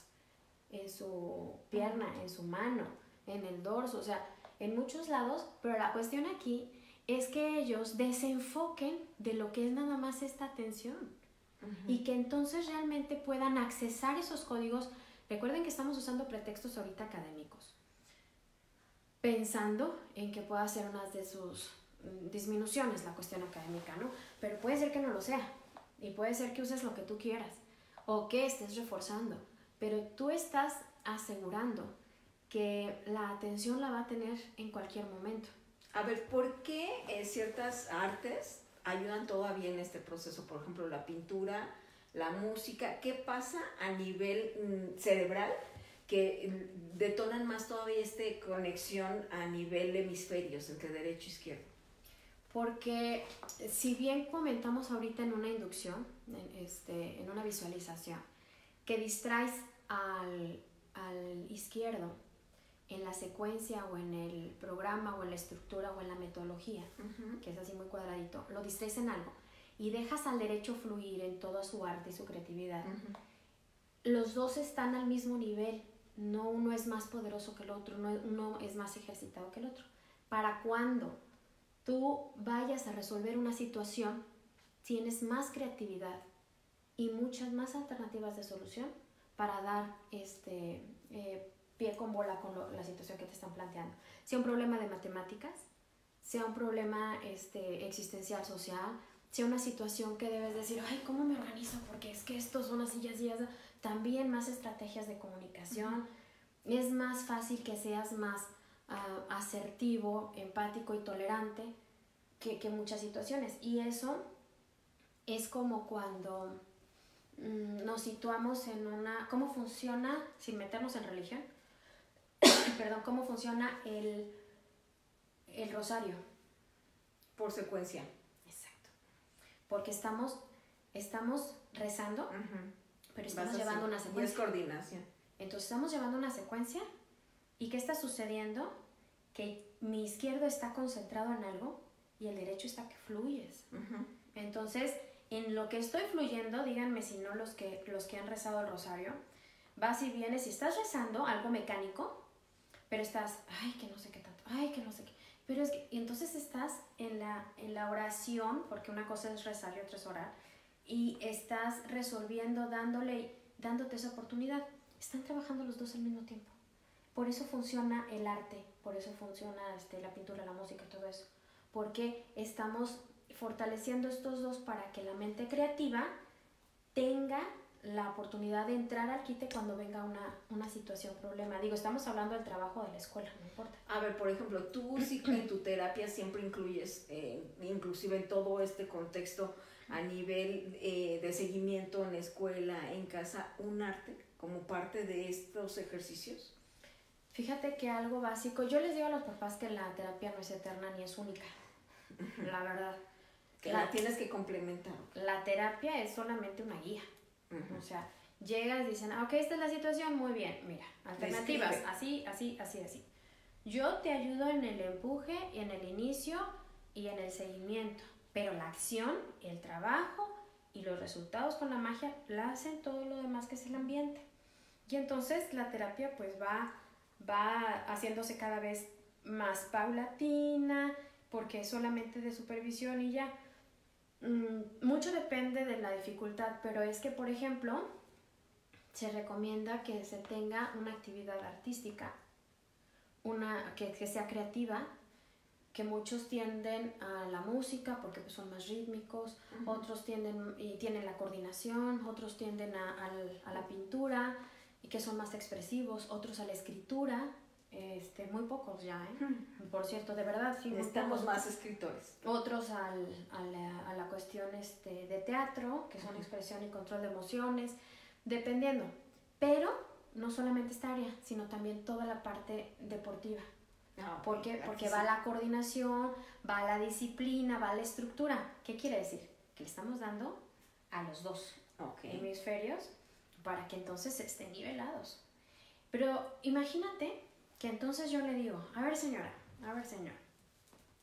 en su pierna, en su mano, en el dorso, o sea, en muchos lados. Pero la cuestión aquí es que ellos desenfoquen de lo que es nada más esta atención. Uh-huh. Y que entonces realmente puedan accesar esos códigos. Recuerden que estamos usando pretextos ahorita académicos, pensando en que pueda ser una de sus mm, disminuciones la cuestión académica, ¿no? Pero puede ser que no lo sea, y puede ser que uses lo que tú quieras, o que estés reforzando, pero tú estás asegurando que la atención la va a tener en cualquier momento. A ver, ¿por qué eh, ciertas artes ayudan todavía en este proceso? Por ejemplo, la pintura, la música. ¿Qué pasa a nivel mm, cerebral que mm, detonan más todavía esta conexión a nivel hemisferios, entre derecho e izquierdo? Porque si bien comentamos ahorita en una inducción, en, este, en una visualización, que distraes al, al izquierdo en la secuencia o en el programa o en la estructura o en la metodología, uh-huh. que es así muy cuadradito, lo distraes en algo y dejas al derecho fluir en toda su arte y su creatividad. Uh-huh. Los dos están al mismo nivel, no uno es más poderoso que el otro, no uno es más ejercitado que el otro. Para cuando tú vayas a resolver una situación, tienes más creatividad y muchas más alternativas de solución para dar este... Eh, pie con bola con lo, la situación que te están planteando. Sea un problema de matemáticas, sea un problema este, existencial, social, sea una situación que debes decir, ay, ¿cómo me organizo? Porque es que estos son así y así. También más estrategias de comunicación. Es más fácil que seas más uh, asertivo, empático y tolerante que, que muchas situaciones. Y eso es como cuando mm, nos situamos en una... ¿Cómo funciona, sin meternos en religión? Perdón, ¿cómo funciona el, el rosario? Por secuencia. Exacto. Porque estamos, estamos rezando, uh-huh. pero estamos llevando una secuencia. Es coordinación. Entonces estamos llevando una secuencia y ¿qué está sucediendo? Que mi izquierdo está concentrado en algo y el derecho está que fluyes. Uh-huh. Entonces, en lo que estoy fluyendo, díganme si no los que, los que han rezado el rosario, vas y vienes y estás rezando algo mecánico, pero estás, ay, que no sé qué tanto, ay, que no sé qué, pero es que, y entonces estás en la, en la oración, porque una cosa es rezar y otra es orar, y estás resolviendo, dándole, dándote esa oportunidad. Están trabajando los dos al mismo tiempo. Por eso funciona el arte, por eso funciona este, la pintura, la música, todo eso, porque estamos fortaleciendo estos dos para que la mente creativa tenga la oportunidad de entrar al quite cuando venga una, una situación, problema. Digo, estamos hablando del trabajo de la escuela, no importa. A ver, por ejemplo, tú sí en tu terapia siempre incluyes, eh, inclusive en todo este contexto a nivel eh, de seguimiento en la escuela, en casa, un arte como parte de estos ejercicios. Fíjate que algo básico, yo les digo a los papás que la terapia no es eterna ni es única, la verdad. Que la, la tienes que complementar. La terapia es solamente una guía. Uh-huh. O sea, llegas y dicen, ok, esta es la situación, muy bien, mira, alternativas, describe. Así, así, así, así. Yo te ayudo en el empuje, en el inicio y en el seguimiento, pero la acción, el trabajo y los resultados con la magia la hacen todo lo demás que es el ambiente. Y entonces la terapia pues va, va haciéndose cada vez más paulatina, porque es solamente de supervisión y ya. Mucho depende de la dificultad, pero es que, por ejemplo, se recomienda que se tenga una actividad artística, una, que, que sea creativa, que muchos tienden a la música porque son más rítmicos, uh-huh. otros tienden y tienen la coordinación, otros tienden a, a, a la pintura y que son más expresivos, otros a la escritura, este, muy pocos ya, ¿eh? Uh-huh. Por cierto, de verdad, sí, necesitamos más escritores. Otros al, a, la, a la cuestión este, de teatro, que son uh-huh. expresión y control de emociones, dependiendo, pero no solamente esta área, sino también toda la parte deportiva. No, ¿Por qué? Porque va la coordinación, va la disciplina, va la estructura. ¿Qué quiere decir? Que le estamos dando a los dos okay. hemisferios para que entonces estén nivelados. Pero imagínate que entonces yo le digo, a ver señora, a ver señor,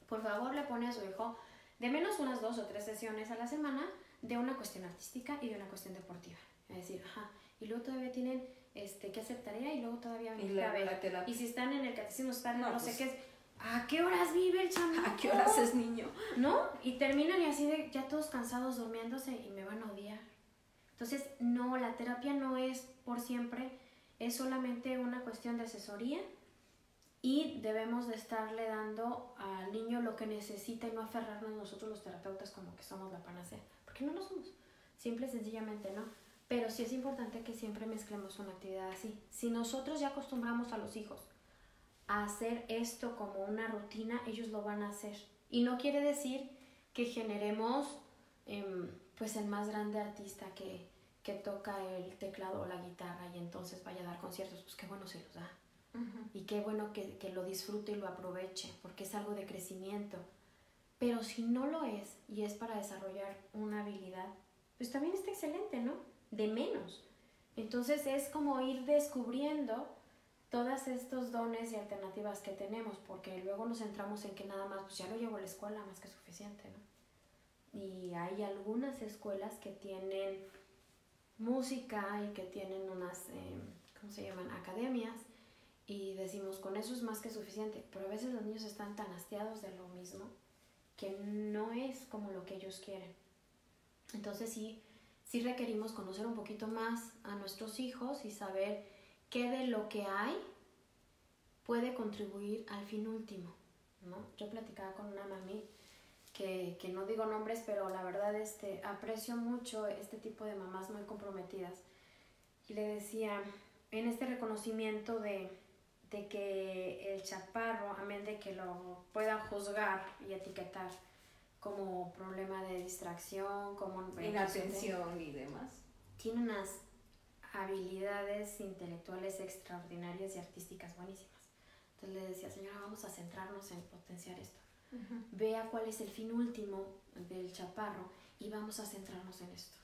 por favor le pone a su hijo de menos unas dos o tres sesiones a la semana de una cuestión artística y de una cuestión deportiva. Es decir, ajá, y luego todavía tienen... Este, que hacer tarea y luego todavía venir la, a ver. La, y si están en el catecismo, están no, no pues, sé qué es. ¿A qué horas vive el chamaco? ¿A qué horas es niño? ¿No? Y terminan y así de ya todos cansados durmiéndose y me van a odiar. Entonces, no, la terapia no es por siempre, es solamente una cuestión de asesoría y debemos de estarle dando al niño lo que necesita y no aferrarnos nosotros los terapeutas como que somos la panacea, porque no lo somos, simple y sencillamente no. Pero sí es importante que siempre mezclemos una actividad así. Si nosotros ya acostumbramos a los hijos a hacer esto como una rutina, ellos lo van a hacer. Y no quiere decir que generemos eh, pues el más grande artista que, que toca el teclado o la guitarra y entonces vaya a dar conciertos. Pues qué bueno se los da. Uh-huh. Y qué bueno que, que lo disfrute y lo aproveche, porque es algo de crecimiento. Pero si no lo es y es para desarrollar una habilidad, pues también está excelente, ¿no? De menos. Entonces es como ir descubriendo todos estos dones y alternativas que tenemos, porque luego nos centramos en que nada más, pues ya lo llevo a la escuela, más que suficiente, ¿no? Y hay algunas escuelas que tienen música y que tienen unas, eh, ¿cómo se llaman? Academias, y decimos, con eso es más que suficiente, pero a veces los niños están tan hastiados de lo mismo que no es como lo que ellos quieren. Entonces sí, sí requerimos conocer un poquito más a nuestros hijos y saber qué de lo que hay puede contribuir al fin último, ¿no? Yo platicaba con una mami que, que no digo nombres, pero la verdad este, aprecio mucho este tipo de mamás muy comprometidas. Y le decía, en este reconocimiento de, de que el chaparro, amén de que lo puedan juzgar y etiquetar, como problema de distracción, como inatención y demás. Tiene unas habilidades intelectuales extraordinarias y artísticas buenísimas. Entonces le decía, señora, vamos a centrarnos en potenciar esto. Uh-huh. Vea cuál es el fin último del chaparro y vamos a centrarnos en esto.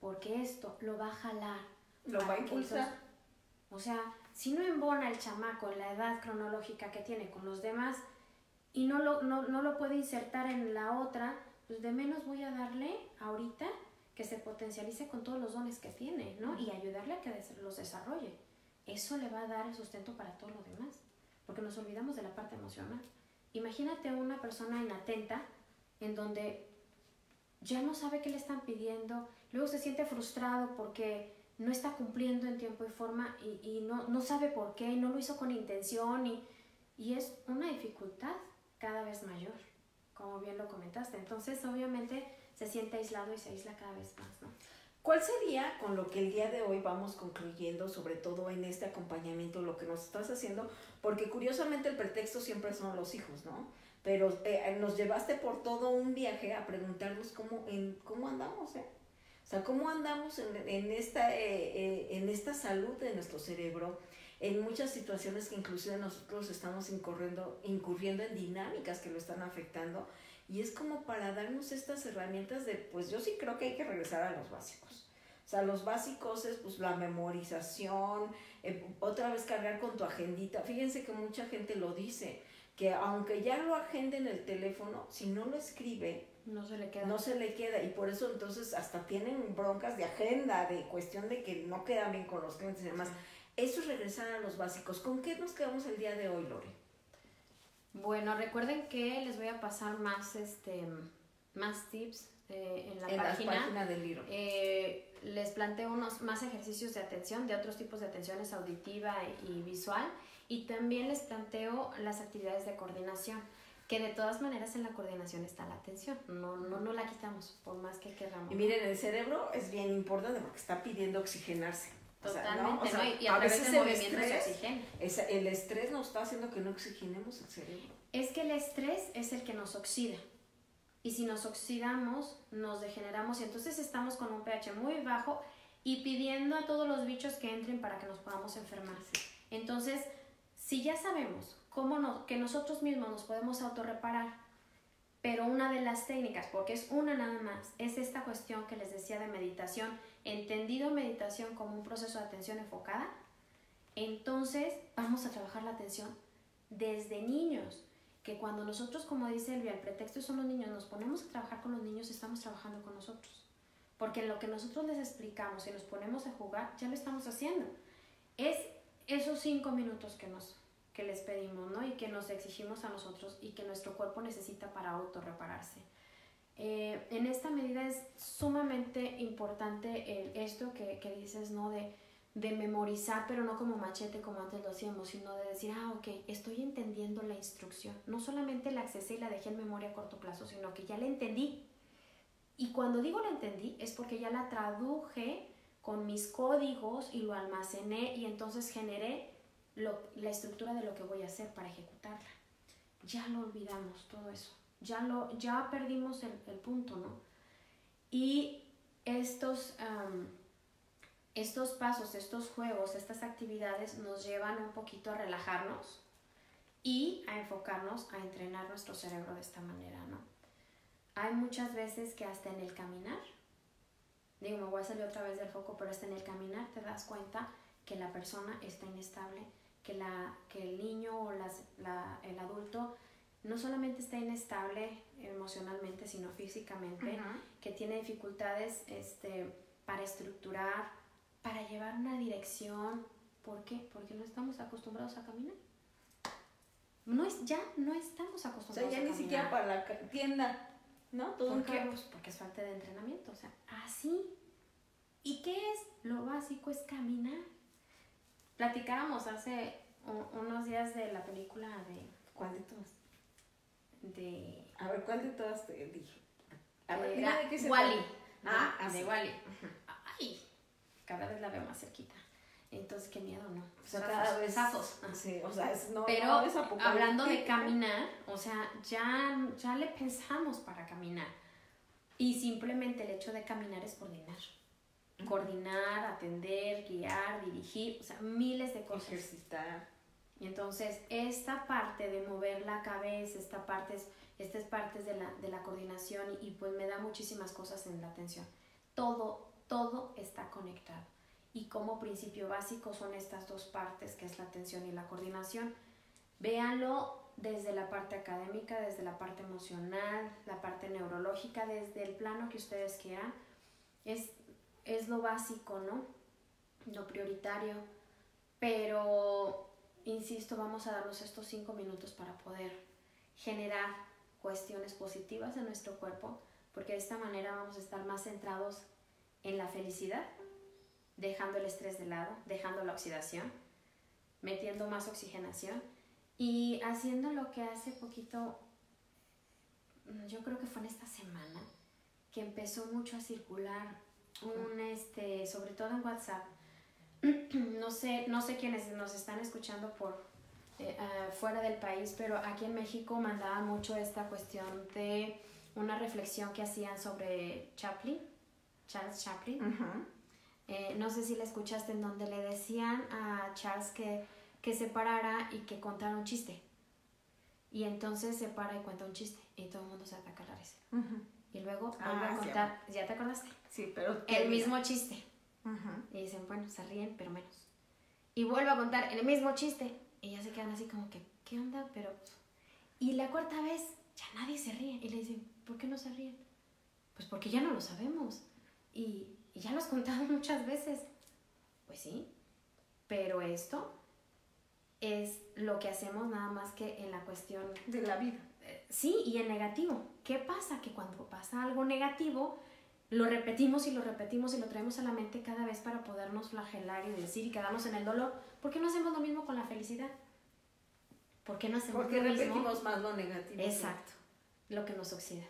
Porque esto lo va a jalar. Lo va a impulsar. Estos, o sea, si no embona el chamaco en la edad cronológica que tiene con los demás, y no lo, no, no lo puedo insertar en la otra, pues de menos voy a darle ahorita que se potencialice con todos los dones que tiene, ¿no? Y ayudarle a que los desarrolle. Eso le va a dar el sustento para todo lo demás, porque nos olvidamos de la parte emocional. Imagínate una persona inatenta, en donde ya no sabe qué le están pidiendo, luego se siente frustrado porque no está cumpliendo en tiempo y forma, y, y no, no sabe por qué, y no lo hizo con intención, y, y es una dificultad cada vez mayor, como bien lo comentaste. Entonces, obviamente, se siente aislado y se aísla cada vez más, ¿no? ¿Cuál sería, con lo que el día de hoy vamos concluyendo, sobre todo en este acompañamiento, lo que nos estás haciendo? Porque, curiosamente, el pretexto siempre son los hijos, ¿no? Pero eh, nos llevaste por todo un viaje a preguntarnos cómo, en, cómo andamos, ¿eh? O sea, cómo andamos en, en, esta, eh, eh, en esta salud de nuestro cerebro, en muchas situaciones que inclusive nosotros estamos incurriendo, incurriendo en dinámicas que lo están afectando, y es como para darnos estas herramientas de, pues yo sí creo que hay que regresar a los básicos. O sea, los básicos es pues la memorización, eh, otra vez cargar con tu agendita. Fíjense que mucha gente lo dice, que aunque ya lo agende en el teléfono, si no lo escribe, no se le queda. No se le queda, y por eso entonces hasta tienen broncas de agenda, de cuestión de que no quedan bien con los clientes y demás. Eso es regresar a los básicos. ¿Con qué nos quedamos el día de hoy, Lore? Bueno, recuerden que les voy a pasar más, este, más tips eh, en la en página. En la página del libro. Eh, les planteo unos más ejercicios de atención, de otros tipos de atenciones auditiva y visual. Y también les planteo las actividades de coordinación. que de todas maneras en la coordinación está la atención, no, no, no la quitamos, por más que queramos. Y miren, el cerebro es bien importante porque está pidiendo oxigenarse. Totalmente, o sea, ¿no? O sea, ¿no? Y a, a veces el estrés, se oxigena. Es, el estrés nos está haciendo que no oxigenemos el cerebro. Es que el estrés es el que nos oxida. Y si nos oxidamos, nos degeneramos y entonces estamos con un pH muy bajo y pidiendo a todos los bichos que entren para que nos podamos enfermar. Sí. Entonces, si ya sabemos cómo nos, que nosotros mismos nos podemos autorreparar, pero una de las técnicas, porque es una nada más, es esta cuestión que les decía de meditación, entendido meditación como un proceso de atención enfocada, entonces vamos a trabajar la atención desde niños, que cuando nosotros, como dice Elvia, el pretexto son los niños, nos ponemos a trabajar con los niños, estamos trabajando con nosotros, porque en lo que nosotros les explicamos y nos ponemos a jugar, ya lo estamos haciendo. Es esos cinco minutos que nos... que les pedimos, ¿no? Y que nos exigimos a nosotros y que nuestro cuerpo necesita para autorrepararse. Eh, en esta medida es sumamente importante el, esto que, que dices, ¿no? De, de memorizar, pero no como machete como antes lo hacíamos, sino de decir, ah, ok, estoy entendiendo la instrucción. No solamente la accesé y la dejé en memoria a corto plazo, sino que ya la entendí. Y cuando digo la entendí es porque ya la traduje con mis códigos y lo almacené y entonces generé Lo, la estructura de lo que voy a hacer para ejecutarla. Ya lo olvidamos todo eso, ya, lo, ya perdimos el, el punto, ¿no? Y estos, um, estos pasos, estos juegos, estas actividades nos llevan un poquito a relajarnos y a enfocarnos, a entrenar nuestro cerebro de esta manera, ¿no? Hay muchas veces que hasta en el caminar, digo, me voy a salir otra vez del foco, pero hasta en el caminar te das cuenta que la persona está inestable, que, la, que el niño o las, la, el adulto no solamente está inestable emocionalmente, sino físicamente, uh-huh. que tiene dificultades este, para estructurar, para llevar una dirección. ¿Por qué? Porque no estamos acostumbrados a caminar. No es, ya no estamos acostumbrados a caminar. O sea, ya ni siquiera para la tienda, ¿no? Todo un carro. Pues porque es falta de entrenamiento, o sea, así. ¿Y qué es? Lo básico es caminar. Platicábamos hace unos días de la película de... ¿Cuál de todas? De... A ver, ¿cuál de todas te dije? A ver, mira de qué se Wall-E. Ah, así. De Wall-E. Ay, cada vez la veo más cerquita. Entonces, qué miedo, ¿no? O sea, cada vez... Zafos. Sí, o sea, es... No, pero no, hablando de caminar, o sea, ya, ya le pensamos para caminar. Y simplemente el hecho de caminar es coordinar. Coordinar, atender, guiar, dirigir, o sea, miles de cosas. Ejercitar. Y entonces, esta parte de mover la cabeza, esta parte es, estas partes de la, de la coordinación y, y pues me da muchísimas cosas en la atención. Todo, todo está conectado. Y como principio básico son estas dos partes, que es la atención y la coordinación. Véanlo desde la parte académica, desde la parte emocional, la parte neurológica, desde el plano que ustedes quieran. Es... Es lo básico, ¿no? Lo prioritario. Pero, insisto, vamos a darnos estos cinco minutos para poder generar cuestiones positivas en nuestro cuerpo, porque de esta manera vamos a estar más centrados en la felicidad, dejando el estrés de lado, dejando la oxidación, metiendo más oxigenación y haciendo lo que hace poquito, yo creo que fue en esta semana, que empezó mucho a circular un este sobre todo en WhatsApp, no sé no sé quiénes nos están escuchando por eh, uh, fuera del país, pero aquí en México mandaban mucho esta cuestión de una reflexión que hacían sobre Chaplin, Charles Chaplin. Uh-huh. eh, no sé si la escuchaste, en donde le decían a Charles que, que se parara y que contara un chiste, y entonces se para y cuenta un chiste y todo el mundo se ataca a la risa. Uh-huh. Y luego ah, vuelve a contar, sí. ¿Ya te acordaste? Sí, pero... El mismo chiste. Ajá. Y dicen, bueno, se ríen, pero menos. Y vuelve a contar el mismo chiste. Y ya se quedan así como que, ¿qué onda? Pero... Y la cuarta vez, ya nadie se ríe. Y le dicen, ¿por qué no se ríen? Pues porque ya no lo sabemos. Y, y ya lo has contado muchas veces. Pues sí, pero esto es lo que hacemos nada más que en la cuestión... De la vida. Sí, y el negativo. ¿Qué pasa? Que cuando pasa algo negativo, lo repetimos y lo repetimos y lo traemos a la mente cada vez para podernos flagelar y decir y quedarnos en el dolor. ¿Por qué no hacemos lo mismo con la felicidad? ¿Por qué no hacemos Porque lo repetimos mismo? Más lo negativo. Exacto, lo que nos oxida.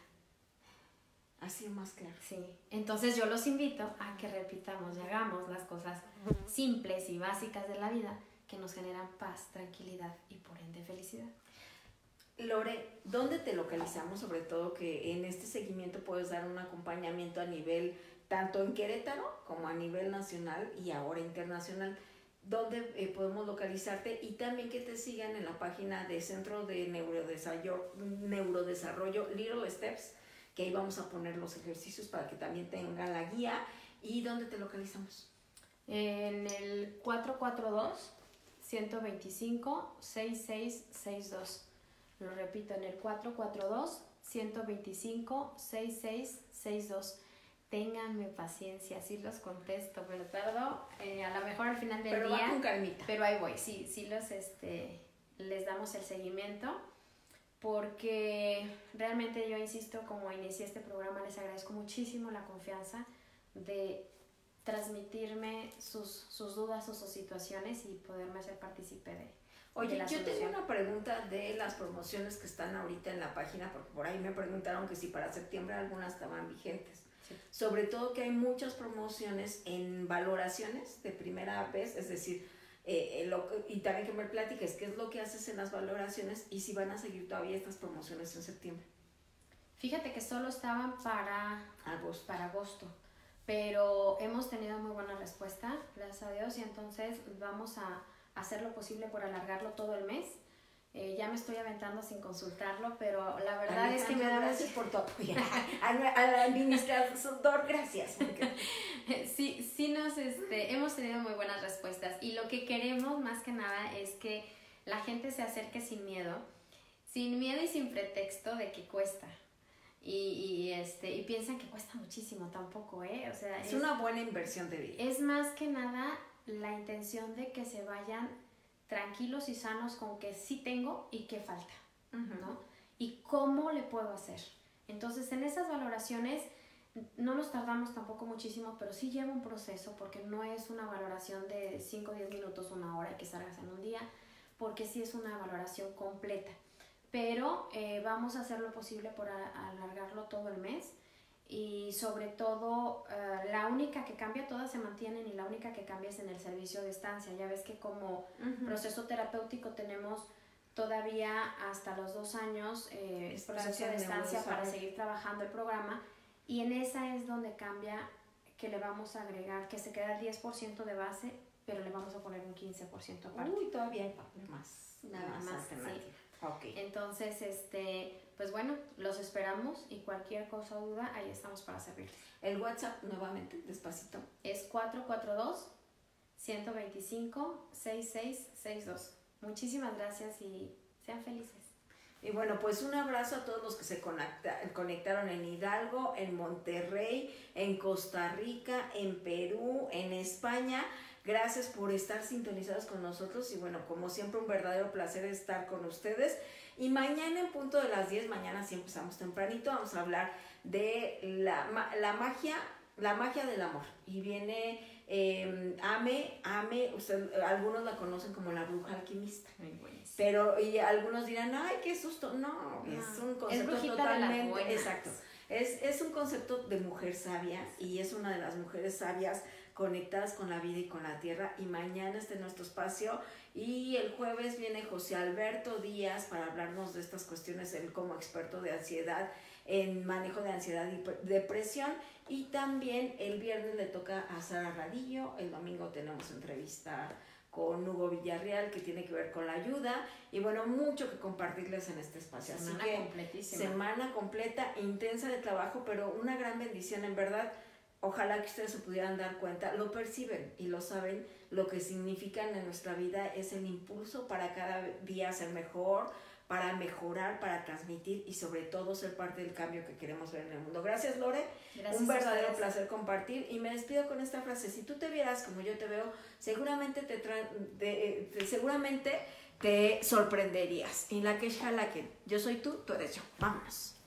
Así más claro. Sí, entonces yo los invito a que repitamos y hagamos las cosas simples y básicas de la vida que nos generan paz, tranquilidad y por ende felicidad. Lore, ¿dónde te localizamos? Sobre todo que en este seguimiento puedes dar un acompañamiento a nivel tanto en Querétaro como a nivel nacional y ahora internacional. ¿Dónde eh, podemos localizarte? Y también que te sigan en la página de Centro de Neurodesarrollo, Neurodesarrollo Little Steps, que ahí vamos a poner los ejercicios para que también tengan la guía. ¿Y dónde te localizamos? En el cuatro cuatro dos, uno dos cinco, seis seis seis dos. Lo repito, en el cuatro cuatro dos, uno dos cinco, seis seis seis dos. Ténganme paciencia, sí los contesto, pero tardo, eh, a lo mejor al final del pero día. Pero va con calmita. Pero ahí voy, sí, sí los, este, les damos el seguimiento. Porque realmente yo insisto, como inicié este programa, les agradezco muchísimo la confianza de transmitirme sus, sus dudas o sus situaciones y poderme hacer partícipe de. Oye, yo solución. tengo una pregunta de las promociones que están ahorita en la página, porque por ahí me preguntaron que si para septiembre algunas estaban vigentes. Sí. Sobre todo que hay muchas promociones en valoraciones de primera vez, es decir... Eh, eh, lo, y también que me platiques qué es lo que haces en las valoraciones y si van a seguir todavía estas promociones en septiembre. Fíjate que solo estaban para agosto, para agosto, pero hemos tenido muy buena respuesta, gracias a Dios, y entonces vamos a hacer lo posible por alargarlo todo el mes. Eh, ya me estoy aventando sin consultarlo, pero la verdad es que me da... Gracias por tu apoyo. Al administrador, gracias. Sí, sí nos, este, hemos tenido muy buenas respuestas. Y lo que queremos más que nada es que la gente se acerque sin miedo. Sin miedo y sin pretexto de que cuesta. Y, y, este, y piensan que cuesta muchísimo, tampoco, ¿eh? O sea, es, es una buena inversión de vida. Es más que nada la intención de que se vayan tranquilos y sanos con que sí tengo y qué falta, ¿no? Y cómo le puedo hacer. Entonces, en esas valoraciones no nos tardamos tampoco muchísimo, pero sí lleva un proceso, porque no es una valoración de cinco o diez minutos, una hora, que salgas en un día, porque sí es una valoración completa. Pero eh, vamos a hacer lo posible por alargarlo todo el mes. Y sobre todo, uh, la única que cambia, todas se mantienen, y la única que cambia es en el servicio de estancia. Ya ves que como uh-huh. proceso terapéutico tenemos todavía hasta los dos años eh, el proceso de estancia para seguir trabajando el programa, y en esa es donde cambia, que le vamos a agregar, que se queda el diez por ciento de base, pero le vamos a poner un quince por ciento aparte. Uy, todavía hay más. Nada más, más sí. Okay. Entonces, este, pues bueno, los esperamos y cualquier cosa o duda, ahí estamos para servirles. El WhatsApp, nuevamente, despacito. Es cuatro cuatro dos, uno dos cinco, seis seis seis dos. Muchísimas gracias y sean felices. Y bueno, pues un abrazo a todos los que se conecta, conectaron en Hidalgo, en Monterrey, en Costa Rica, en Perú, en España. Gracias por estar sintonizados con nosotros y bueno, como siempre, un verdadero placer estar con ustedes. Y mañana en punto de las diez, mañana sí empezamos tempranito, vamos a hablar de la, la magia, la magia del amor. Y viene eh, Ame, Ame, usted, algunos la conocen como la bruja alquimista. Muy buena. Pero y algunos dirán, ay, qué susto. No, no es un concepto es totalmente... Exacto. Es, es un concepto de mujer sabia y es una de las mujeres sabias conectadas con la vida y con la tierra, y mañana está en nuestro espacio, y el jueves viene José Alberto Díaz para hablarnos de estas cuestiones, él como experto de ansiedad, en manejo de ansiedad y depresión, y también el viernes le toca a Sara Radillo, el domingo tenemos entrevista con Hugo Villarreal, que tiene que ver con la ayuda, y bueno, mucho que compartirles en este espacio. Así que, semana completísima. Semana completa, intensa de trabajo, pero una gran bendición, en verdad. Ojalá que ustedes se pudieran dar cuenta, lo perciben y lo saben, lo que significan en nuestra vida es el impulso para cada día ser mejor, para mejorar, para transmitir y sobre todo ser parte del cambio que queremos ver en el mundo. Gracias, Lore. Gracias, un verdadero placer compartir, y me despido con esta frase: si tú te vieras como yo te veo, seguramente te, tra de, de, seguramente te sorprenderías. Y la que es la que yo soy tú, tú eres yo. Vámonos.